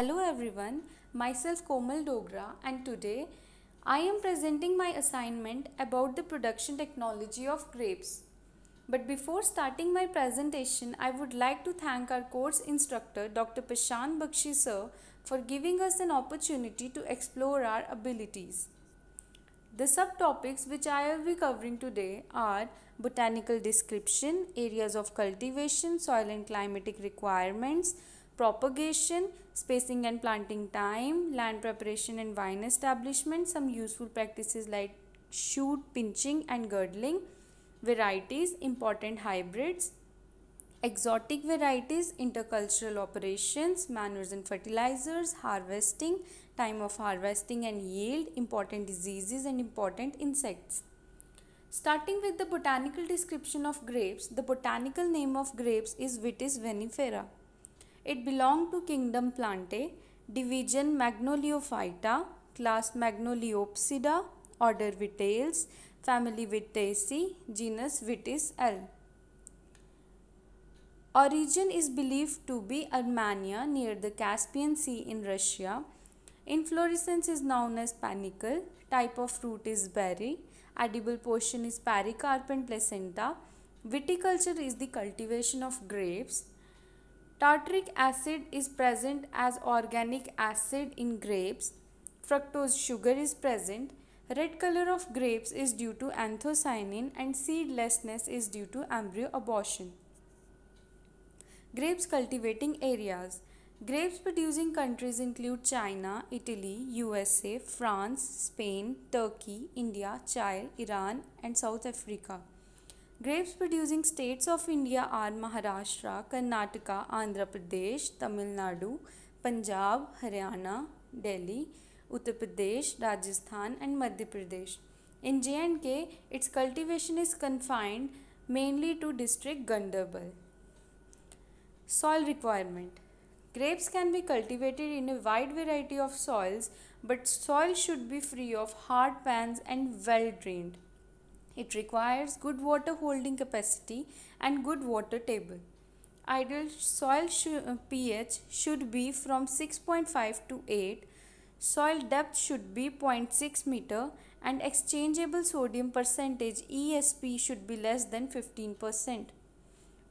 Hello everyone, myself Komal Dogra and today I am presenting my assignment about the production technology of grapes. But before starting my presentation, I would like to thank our course instructor Dr. Parshant Bakshi sir for giving us an opportunity to explore our abilities. The subtopics which I will be covering today are botanical description, areas of cultivation, soil and climatic requirements, propagation, spacing and planting time, land preparation and vine establishment, some useful practices like shoot pinching and girdling, varieties, important hybrids, exotic varieties, intercultural operations, manures and fertilizers, harvesting, time of harvesting and yield, important diseases and important insects. Starting with the botanical description of grapes, the botanical name of grapes is Vitis vinifera. It belongs to kingdom Plantae, division Magnoliophyta, class Magnoliopsida, order Vitales, family Vitaceae, genus Vitis L. Origin is believed to be Armenia near the Caspian Sea in Russia. Inflorescence is known as panicle. Type of fruit is berry. Edible portion is pericarp and placenta. Viticulture is the cultivation of grapes. Tartaric acid is present as organic acid in grapes. Fructose sugar is present. Red color of grapes is due to anthocyanin and seedlessness is due to embryo abortion. Grapes cultivating areas. Grapes producing countries include China, Italy, USA, France, Spain, Turkey, India, Chile, Iran and South Africa. Grapes producing states of India are Maharashtra, Karnataka, Andhra Pradesh, Tamil Nadu, Punjab, Haryana, Delhi, Uttar Pradesh, Rajasthan and Madhya Pradesh. In J&K, its cultivation is confined mainly to district Ganderbal. Soil requirement. Grapes can be cultivated in a wide variety of soils, but soil should be free of hard pans and well drained. It requires good water holding capacity and good water table. Ideal soil pH should be from 6.5 to 8. Soil depth should be 0.6 meter and exchangeable sodium percentage ESP should be less than 15%.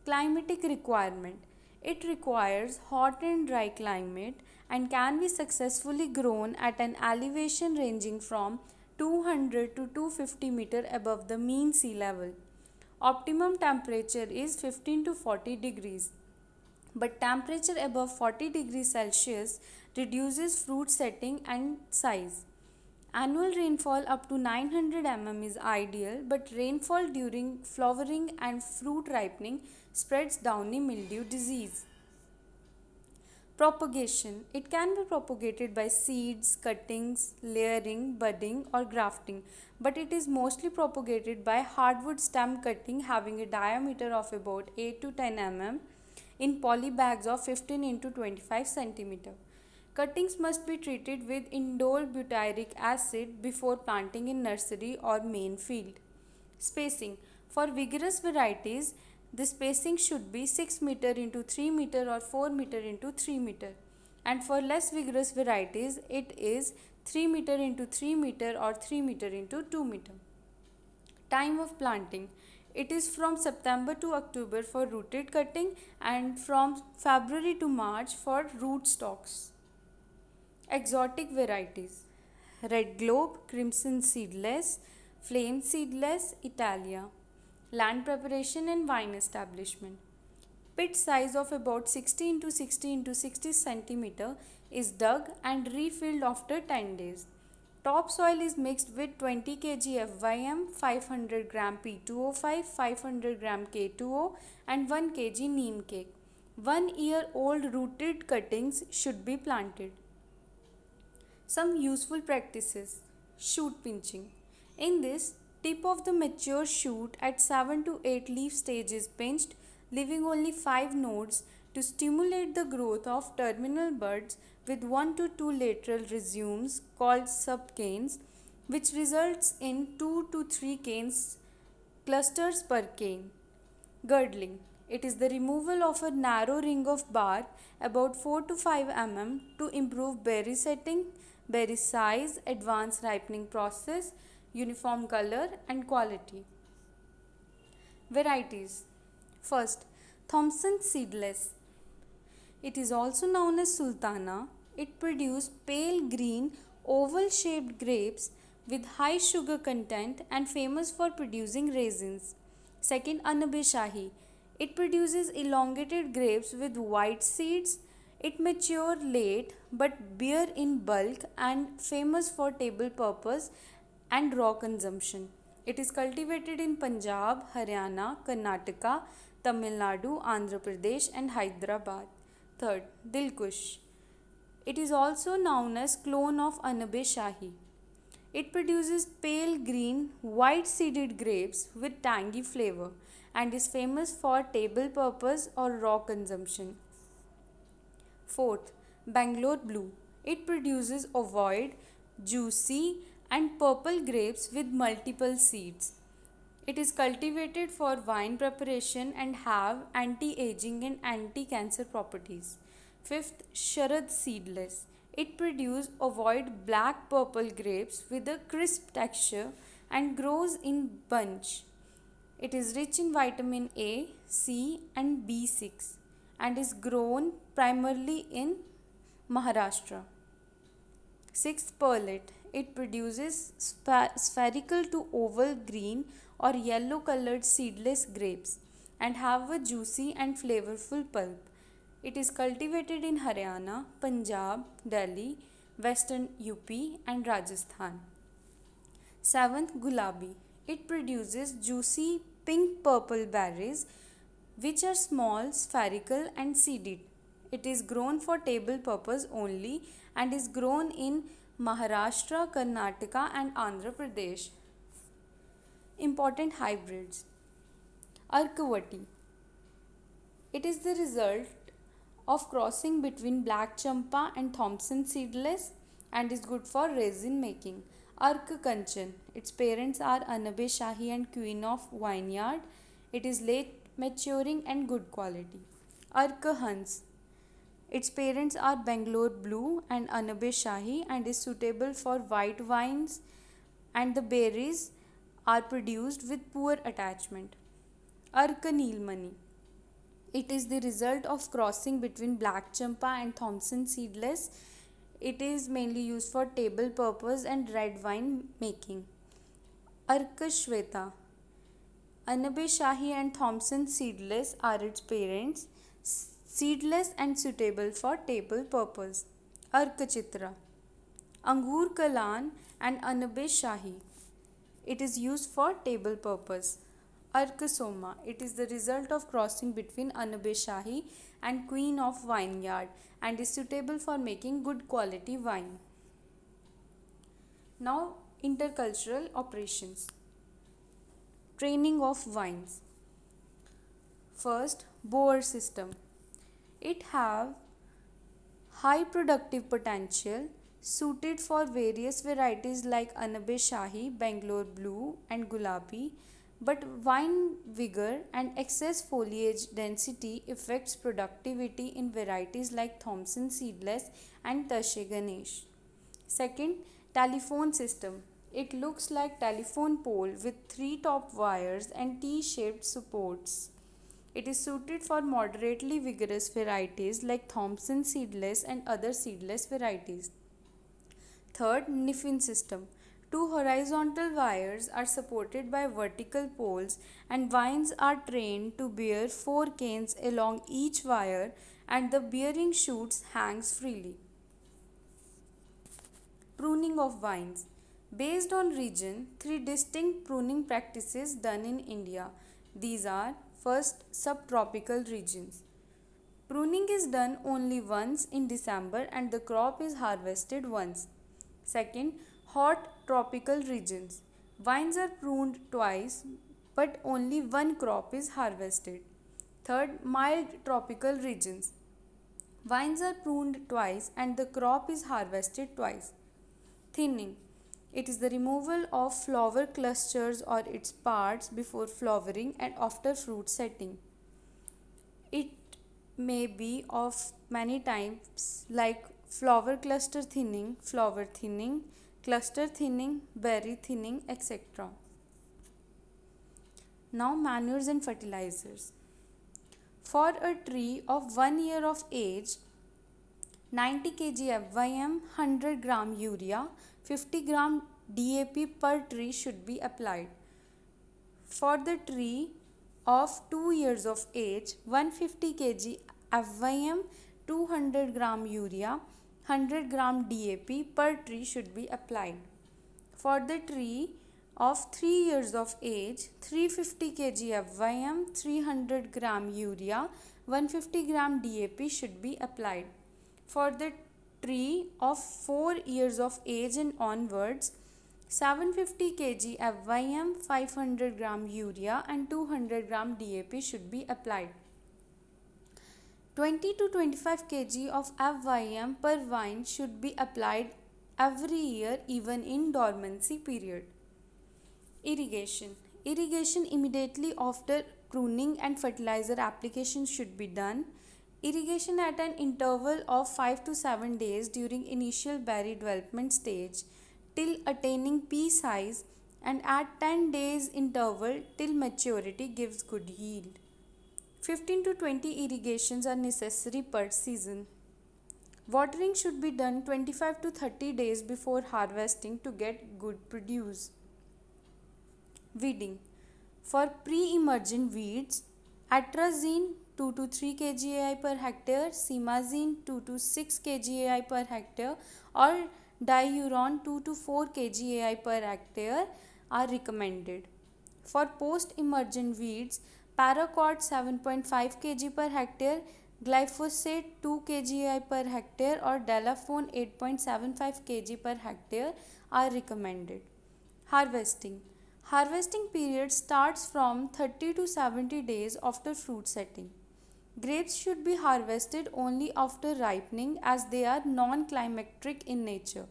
Climatic requirement. It requires hot and dry climate and can be successfully grown at an elevation ranging from 200 to 250 meter above the mean sea level. Optimum temperature is 15 to 40 degrees. But temperature above 40 degrees Celsius reduces fruit setting and size. Annual rainfall up to 900 mm is ideal, but rainfall during flowering and fruit ripening spreads downy mildew disease. Propagation. It can be propagated by seeds, cuttings, layering, budding or grafting, but it is mostly propagated by hardwood stem cutting having a diameter of about 8 to 10 mm in poly bags of 15 into 25 cm. Cuttings must be treated with indole butyric acid before planting in nursery or main field. Spacing. For vigorous varieties, the spacing should be 6 meter into 3 meter or 4 meter into 3 meter. And for less vigorous varieties, it is 3 meter into 3 meter or 3 meter into 2 meter. Time of planting. It is from September to October for rooted cutting and from February to March for root stalks. Exotic varieties. Red globe, crimson seedless, flame seedless, Italia. Land preparation and vine establishment. Pit size of about 60 into 60 into 60 cm is dug and refilled after 10 days. Topsoil is mixed with 20 kg FYM, 500 gram P2O5, 500 gram K2O and 1 kg neem cake. 1 year old rooted cuttings should be planted. Some useful practices. Shoot pinching. In this, tip of the mature shoot at 7 to 8 leaf stage is pinched, leaving only 5 nodes to stimulate the growth of terminal buds with 1 to 2 lateral rhizomes called subcanes, which results in 2 to 3 canes clusters per cane. Girdling. It is the removal of a narrow ring of bark about 4 to 5 mm to improve berry setting, berry size, advanced ripening process, uniform color and quality. Varieties. First, Thompson seedless. It is also known as Sultana. It produces pale green oval-shaped grapes with high sugar content and famous for producing raisins. Second, Anab-e-Shahi. It produces elongated grapes with white seeds. It matures late but bear in bulk and famous for table purpose and raw consumption. It is cultivated in Punjab, Haryana, Karnataka, Tamil Nadu, Andhra Pradesh and Hyderabad. Third, Dilkhush. It is also known as clone of Anab-e-Shahi. It produces pale green, white-seeded grapes with tangy flavor and is famous for table purpose or raw consumption. Fourth, Bangalore Blue. It produces ovoid, juicy and purple grapes with multiple seeds. It is cultivated for wine preparation and have anti-aging and anti-cancer properties. Fifth, Sharad seedless. It produces ovoid black purple grapes with a crisp texture and grows in bunch. It is rich in vitamin A, C and B6 and is grown primarily in Maharashtra. Sixth, perlet. It produces spherical to oval green or yellow colored seedless grapes and have a juicy and flavorful pulp. It is cultivated in Haryana, Punjab, Delhi, Western UP and Rajasthan. Seventh, Gulabi. It produces juicy pink-purple berries which are small, spherical and seeded. It is grown for table purpose only and is grown in Maharashtra, Karnataka and Andhra Pradesh. Important hybrids. Arkavati. It is the result of crossing between black champa and thompson seedless and is good for resin making. Arkanchan. Its parents are Anab-e-Shahi and Queen of Vineyard. It is late maturing and good quality. Arkahans. Its parents are Bangalore Blue and Anab-e-Shahi and is suitable for white wines and the berries are produced with poor attachment. Arkaneelmani. It is the result of crossing between black champa and thompson seedless. It is mainly used for table purpose and red wine making. Arkashweta. Anab-e-Shahi and thompson seedless are its parents. Seedless and suitable for table purpose. Arkachitra. Angur Kalan and Anab-e-Shahi. It is used for table purpose. Arkasoma. It is the result of crossing between Anab-e-Shahi and Queen of Vineyard and is suitable for making good quality wine. Now, intercultural operations. Training of vines. First, Boer system. It have high productive potential suited for various varieties like Anab-e-Shahi, Bangalore Blue and Gulabi. But vine vigor and excess foliage density affects productivity in varieties like Thompson seedless and Tashe Ganesh. Second, telephone system. It looks like telephone pole with 3 top wires and T-shaped supports. It is suited for moderately vigorous varieties like Thompson seedless and other seedless varieties. Third, Niffin system. 2 horizontal wires are supported by vertical poles and vines are trained to bear 4 canes along each wire and the bearing shoots hangs freely. Pruning of vines. Based on region, 3 distinct pruning practices done in India. These are, first, subtropical regions. Pruning is done only once in December and the crop is harvested once. Second, hot tropical regions. Vines are pruned twice but only one crop is harvested. Third, mild tropical regions. Vines are pruned twice and the crop is harvested twice. Thinning. It is the removal of flower clusters or its parts before flowering and after fruit setting. It may be of many types like flower cluster thinning, flower thinning, cluster thinning, berry thinning, etc. Now manures and fertilizers. For a tree of 1 year of age, 90 kg FYM, 100 gram urea, 50 gram DAP per tree should be applied. For the tree of 2 years of age, 150 kg FYM, 200 gram urea, 100 gram DAP per tree should be applied. For the tree of 3 years of age, 350 kg FYM, 300 gram urea, 150 gram DAP should be applied. For the tree of 4 years of age and onwards, 750 kg FYM, 500 gram urea and 200 gram DAP should be applied. 20 to 25 kg of FYM per vine should be applied every year, even in dormancy period. Irrigation. Irrigation immediately after pruning and fertilizer application should be done. Irrigation at an interval of 5 to 7 days during initial berry development stage till attaining pea size and at 10 days interval till maturity gives good yield. 15 to 20 irrigations are necessary per season. Watering should be done 25 to 30 days before harvesting to get good produce. Weeding. For pre-emergent weeds, atrazine 2 to 3 kg per hectare, simazine 2 to 6 kg per hectare or diuron 2 to 4 kg per hectare are recommended. For post-emergent weeds, paraquat 7.5 kg per hectare, glyphosate 2 kg per hectare or dalaphone 8.75 kg per hectare are recommended. Harvesting. Harvesting period starts from 30 to 70 days after fruit setting. Grapes should be harvested only after ripening as they are non-climatic in nature.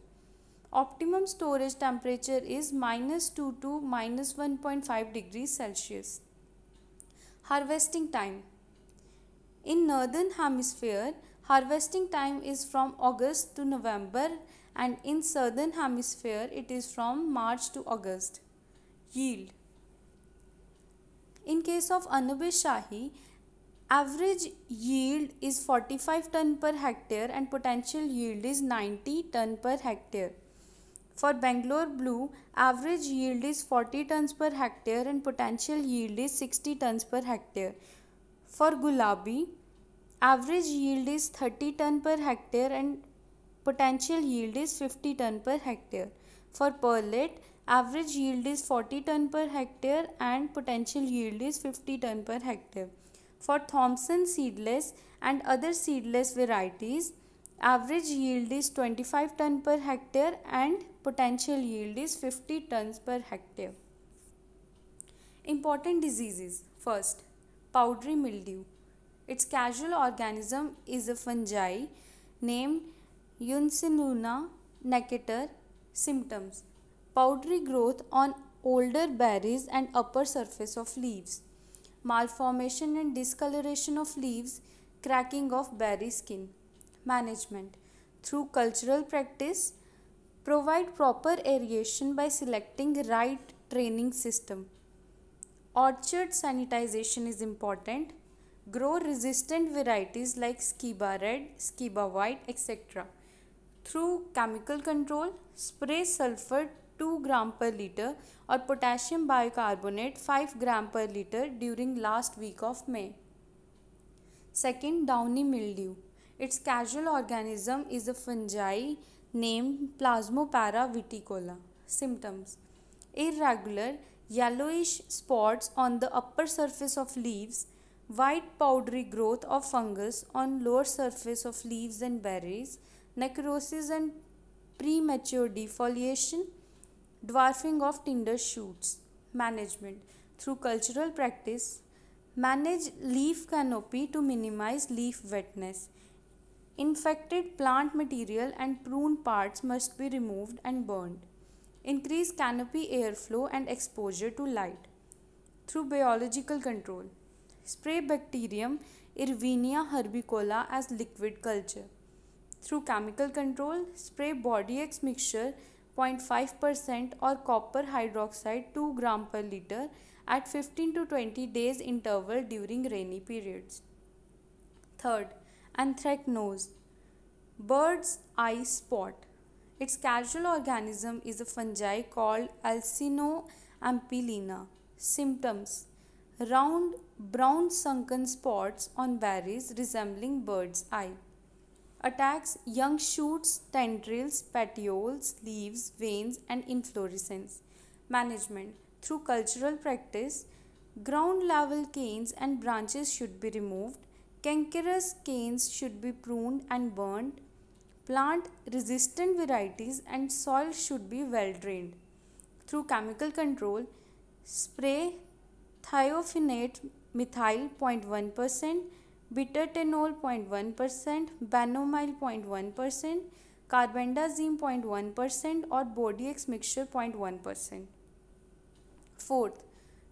Optimum storage temperature is -2 to -1.5 degrees Celsius. Harvesting time. In northern hemisphere, harvesting time is from August to November and in southern hemisphere it is from March to August. Yield. In case of Anab-e-Shahi, average yield is 45 ton per hectare and potential yield is 90 ton per hectare. For Bangalore Blue, average yield is 40 tons per hectare and potential yield is 60 tons per hectare. For Gulabi, average yield is 30 ton per hectare and potential yield is 50 ton per hectare. For Perlet, average yield is 40 ton per hectare and potential yield is 50 ton per hectare. For Thompson seedless and other seedless varieties, average yield is 25 ton per hectare and potential yield is 50 tons per hectare. Important diseases. First, powdery mildew. Its causal organism is a fungi named Uncinia nicator. Symptoms. Powdery growth on older berries and upper surface of leaves, malformation and discoloration of leaves, cracking of berry skin. Management. Through cultural practice, provide proper aeration by selecting right draining system. Orchard sanitization is important. Grow resistant varieties like Skiba Red, Skiba White, etc. Through chemical control, spray sulfur 2 gram per liter or potassium bicarbonate 5 gram per liter during last week of May. Second, downy mildew. Its causal organism is a fungi named Plasmopara viticola. Symptoms. Irregular yellowish spots on the upper surface of leaves, white powdery growth of fungus on lower surface of leaves and berries, necrosis and premature defoliation, dwarfing of tender shoots. Management. Through cultural practice, manage leaf canopy to minimize leaf wetness. Infected plant material and pruned parts must be removed and burned. Increase canopy airflow and exposure to light. Through biological control, spray bacterium Irvinia herbicola as liquid culture. Through chemical control, spray body X mixture 0.5% or copper hydroxide 2 gram per liter at 15 to 20 days interval during rainy periods. Third, anthracnose, bird's eye spot. Its casual organism is a fungi called Alcinoampelina. Symptoms: round brown sunken spots on berries resembling bird's eye. Attacks young shoots, tendrils, petioles, leaves, veins, and inflorescence. Management: through cultural practice, ground level canes and branches should be removed. Cankerous canes should be pruned and burned. Plant resistant varieties and soil should be well drained. Through chemical control, spray thiophenate methyl 0.1%, bittertenol 0.1%, banomyl 0.1%, carbendazim 0.1% और Bodex mixture 0.1%. Fourth,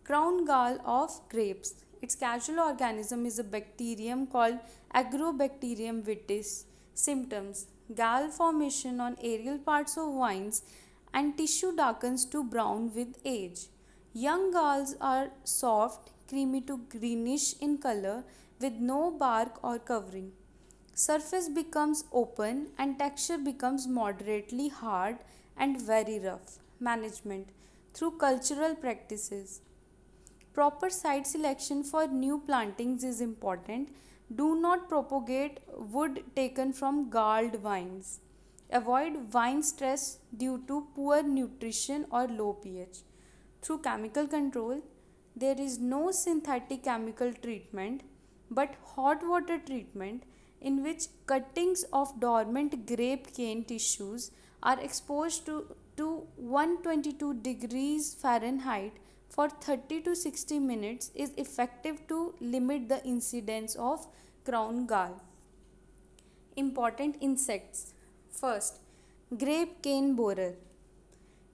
crown gall of grapes. Its casual organism is a bacterium called Agrobacterium vitis. Symptoms: gall formation on aerial parts of vines and tissue darkens to brown with age. Young galls are soft, creamy to greenish in color with no bark or covering. Surface becomes open and texture becomes moderately hard and very rough. Management: through cultural practices. Proper site selection for new plantings is important. Do not propagate wood taken from galled vines. Avoid vine stress due to poor nutrition or low pH. Through chemical control, there is no synthetic chemical treatment but hot water treatment in which cuttings of dormant grape cane tissues are exposed to 122 degrees Fahrenheit for 30 to 60 minutes is effective to limit the incidence of crown gall. Important insects. First, grape cane borer.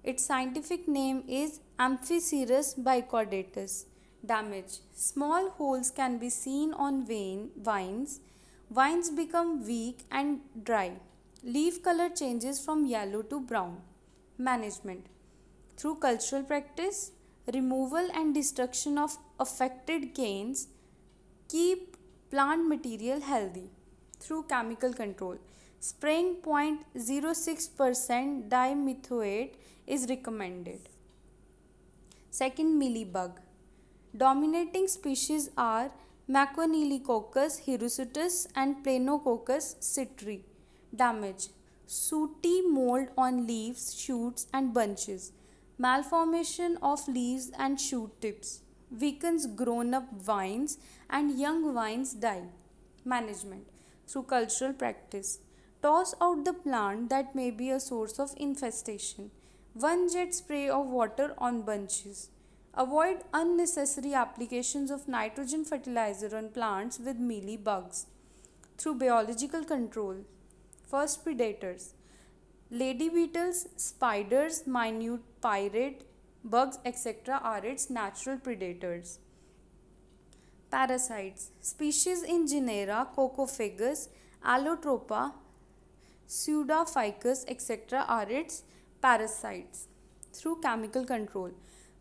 Its scientific name is Amphicerus bicaudatus. Damage: small holes can be seen on vines. Vines become weak and dry. Leaf color changes from yellow to brown. Management: through cultural practice, removal and destruction of affected canes. Keep plant material healthy. Through chemical control, spraying 0.06% dimethoate is recommended. Second, mealybug. Dominating species are Macronelecoccus hirsutus and Planococcus citri. Damage: sooty mold on leaves, shoots, and bunches. Malformation of leaves and shoot tips. Weakens grown-up vines and young vines die. Management: through cultural practice. Toss out the plant that may be a source of infestation. One jet spray of water on bunches. Avoid unnecessary applications of nitrogen fertilizer on plants with mealy bugs. Through biological control. First, predators. Lady beetles, spiders, minute pirate bugs, etc. are its natural predators. Parasites. Species in genera Cocophagus, Allotropa, Pseudoficus, etc. are its parasites. Through chemical control,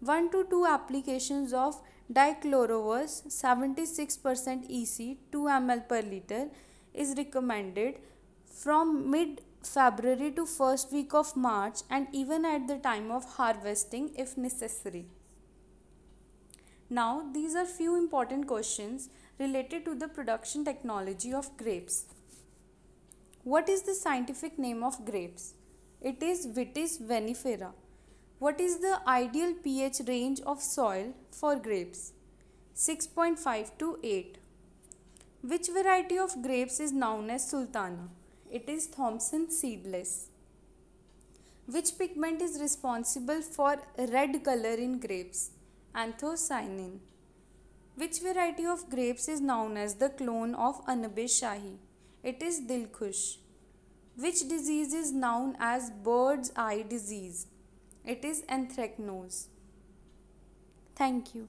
1 to 2 applications of dichloroverse 76% EC 2 ml per liter is recommended from mid-February to first week of March and even at the time of harvesting if necessary. Now, these are few important questions related to the production technology of grapes. What is the scientific name of grapes? It is Vitis vinifera. What is the ideal pH range of soil for grapes? 6.5 to 8. Which variety of grapes is known as sultana? It is Thompson seedless. Which pigment is responsible for red color in grapes? Anthocyanin. Which variety of grapes is known as the clone of Anab-e-Shahi? It is Dilkhush. Which disease is known as bird's eye disease? It is anthracnose. Thank you.